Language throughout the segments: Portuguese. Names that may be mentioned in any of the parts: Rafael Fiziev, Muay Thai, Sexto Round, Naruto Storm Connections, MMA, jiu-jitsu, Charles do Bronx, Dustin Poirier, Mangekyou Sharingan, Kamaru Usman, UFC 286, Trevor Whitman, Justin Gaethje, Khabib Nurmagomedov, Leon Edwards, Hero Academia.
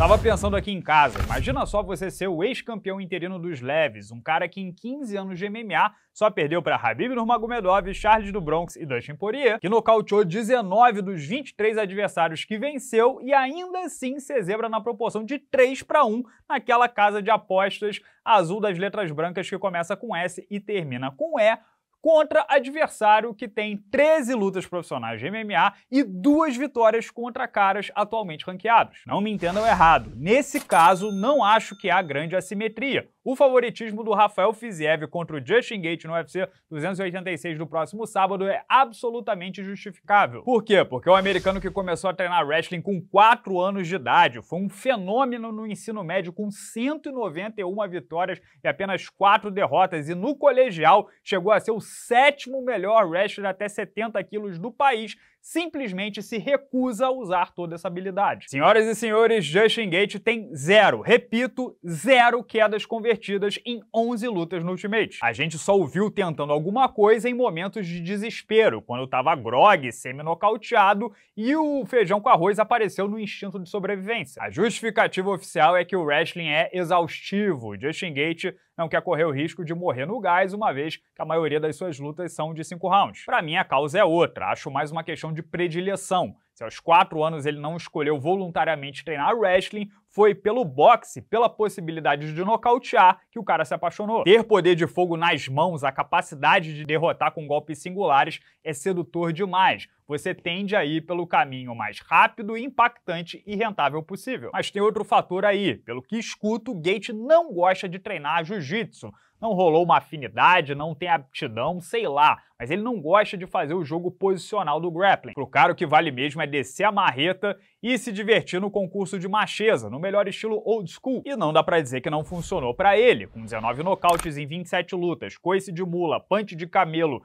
Tava pensando aqui em casa, imagina só você ser o ex-campeão interino dos leves, um cara que em 15 anos de MMA só perdeu para Khabib Nurmagomedov, Charles do Bronx e Dustin Poirier, que nocauteou 19 dos 23 adversários que venceu e ainda assim se zebra na proporção de 3:1 naquela casa de apostas azul das letras brancas que começa com S e termina com E, contra adversário que tem 13 lutas profissionais de MMA e 2 vitórias contra caras atualmente ranqueados. Não me entendam errado, nesse caso não acho que há grande assimetria. O favoritismo do Rafael Fiziev contra o Justin Gaethje no UFC 286 do próximo sábado é absolutamente justificável. Por quê? Porque o americano que começou a treinar wrestling com 4 anos de idade foi um fenômeno no ensino médio com 191 vitórias e apenas 4 derrotas e no colegial chegou a ser o 7º melhor wrestler até 70 quilos do país, simplesmente se recusa a usar toda essa habilidade. Senhoras e senhores, Justin Gaethje tem 0 quedas convertidas em 11 lutas no Ultimate. A gente só o viu tentando alguma coisa em momentos de desespero, quando tava grogue, semi-nocauteado, e o feijão com arroz apareceu no instinto de sobrevivência. A justificativa oficial é que o wrestling é exaustivo. Justin Gaethje não quer correr o risco de morrer no gás, uma vez que a maioria das suas lutas são de 5 rounds. Pra mim, a causa é outra. Acho mais uma questão de predileção. Se aos 4 anos ele não escolheu voluntariamente treinar wrestling, foi pelo boxe, pela possibilidade de nocautear, que o cara se apaixonou. Ter poder de fogo nas mãos, a capacidade de derrotar com golpes singulares, é sedutor demais. Você tende a ir pelo caminho mais rápido, impactante e rentável possível. Mas tem outro fator aí. Pelo que escuto, Gaethje não gosta de treinar jiu-jitsu. Não rolou uma afinidade, não tem aptidão, sei lá. Mas ele não gosta de fazer o jogo posicional do grappling. Pro cara o que vale mesmo é descer a marreta e se divertir no concurso de macheza, no melhor estilo old school. E não dá pra dizer que não funcionou pra ele. Com 19 nocautes em 27 lutas, coice de mula, punch de camelo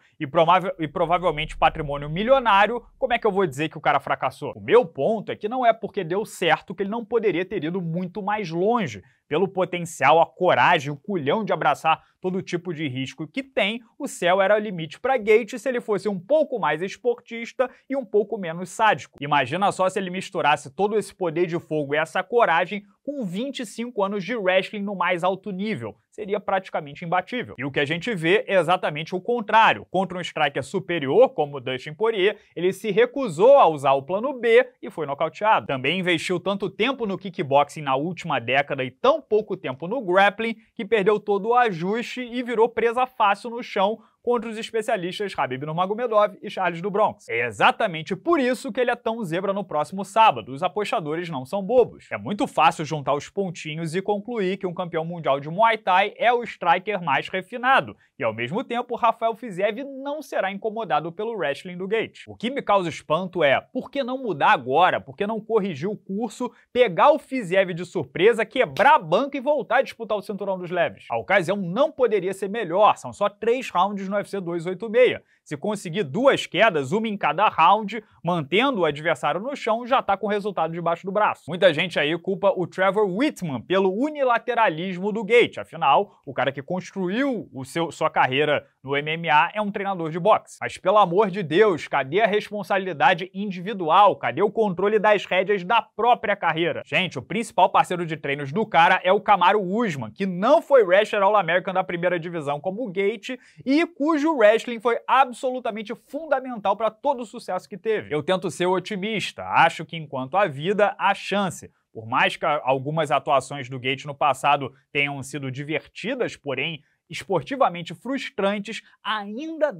e provavelmente patrimônio milionário, como é que eu vou dizer que o cara fracassou? O meu ponto é que não é porque deu certo que ele não poderia ter ido muito mais longe. Pelo potencial, a coragem, o culhão de abraçar todo tipo de risco que tem, o céu era o limite pra Gaethje se ele fosse um pouco mais esportista e um pouco menos sádico. Imagina só se ele misturasse todo esse poder de fogo e essa coragem com 25 anos de wrestling no mais alto nível. Seria praticamente imbatível. E o que a gente vê é exatamente o contrário. Contra um striker superior, como o Dustin Poirier, ele se recusou a usar o plano B e foi nocauteado. Também investiu tanto tempo no kickboxing na última década e tão pouco tempo no grappling que perdeu todo o ajuste e virou presa fácil no chão contra os especialistas Khabib Nurmagomedov e Charles do Bronx. É exatamente por isso que ele é tão zebra no próximo sábado. Os apostadores não são bobos. É muito fácil juntar os pontinhos e concluir que um campeão mundial de Muay Thai é o striker mais refinado. E ao mesmo tempo, Rafael Fiziev não será incomodado pelo wrestling do Gaethje. O que me causa espanto é, por que não mudar agora? Por que não corrigir o curso, pegar o Fiziev de surpresa, quebrar a banca e voltar a disputar o cinturão dos leves? A ocasião não poderia ser melhor, são só 3 rounds no UFC 286. Se conseguir 2 quedas, uma em cada round, mantendo o adversário no chão, já tá com o resultado debaixo do braço. Muita gente aí culpa o Trevor Whitman pelo unilateralismo do Gaethje. Afinal, o cara que construiu sua carreira no MMA é um treinador de boxe. Mas pelo amor de Deus, cadê a responsabilidade individual? Cadê o controle das rédeas da própria carreira? Gente, o principal parceiro de treinos do cara é o Kamaru Usman, que não foi wrestler All-American da primeira divisão como o Gaethje e cujo wrestling foi absolutamente fundamental para todo o sucesso que teve. Eu tento ser otimista, acho que enquanto há vida, há chance. Por mais que algumas atuações do Gaethje no passado tenham sido divertidas, porém esportivamente frustrantes, ainda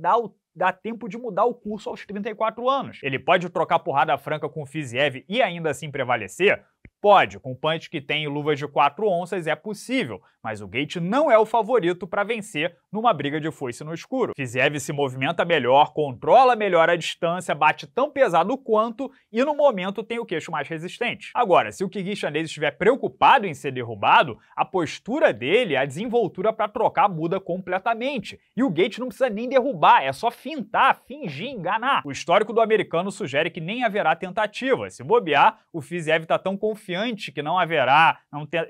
dá tempo de mudar o curso aos 34 anos. Ele pode trocar porrada franca com o Fiziev e ainda assim prevalecer? Pode, com punch que tem luvas de 4 onças é possível, mas o Gaethje não é o favorito para vencer numa briga de foice no escuro. Fiziev se movimenta melhor, controla melhor a distância, bate tão pesado quanto e no momento tem o queixo mais resistente. Agora, se o kick chinês estiver preocupado em ser derrubado, a postura dele, a desenvoltura para trocar muda completamente. E o Gaethje não precisa nem derrubar, é só fintar, fingir, enganar. O histórico do americano sugere que nem haverá tentativa. Se bobear, o Fiziev está tão confiante que não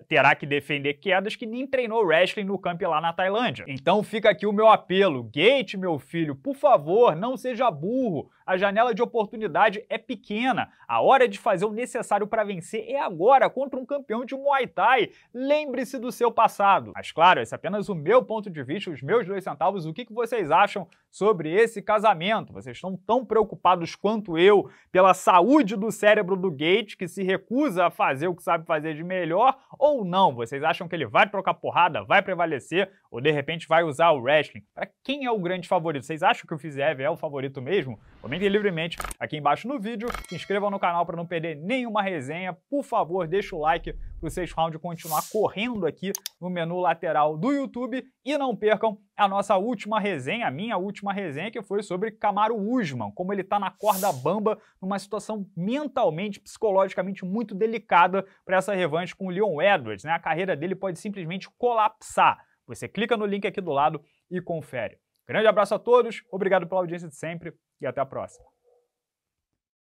terá que defender quedas que nem treinou wrestling no camp lá na Tailândia. Então fica aqui o meu apelo, Gaethje, meu filho, por favor, não seja burro, A janela de oportunidade é pequena. A hora de fazer o necessário para vencer é agora contra um campeão de Muay Thai. Lembre-se do seu passado. Mas claro, esse é apenas o meu ponto de vista, os meus 2 centavos. O que vocês acham sobre esse casamento? Vocês estão tão preocupados quanto eu pela saúde do cérebro do Gaethje, que se recusa a fazer o que sabe fazer de melhor, ou não? Vocês acham que ele vai trocar porrada, vai prevalecer, ou de repente vai usar o wrestling? Para quem é o grande favorito? Vocês acham que o Fiziev é o favorito mesmo? Comentem livremente aqui embaixo no vídeo, se inscrevam no canal para não perder nenhuma resenha, por favor, deixa o like para o Sexto Round continuar correndo aqui no menu lateral do YouTube e não percam a nossa última resenha, a minha última resenha, que foi sobre Kamaru Usman, como ele tá na corda bamba, numa situação mentalmente, psicologicamente muito delicada para essa revanche com o Leon Edwards, né? A carreira dele pode simplesmente colapsar. Você clica no link aqui do lado e confere. Grande abraço a todos, obrigado pela audiência de sempre e até a próxima.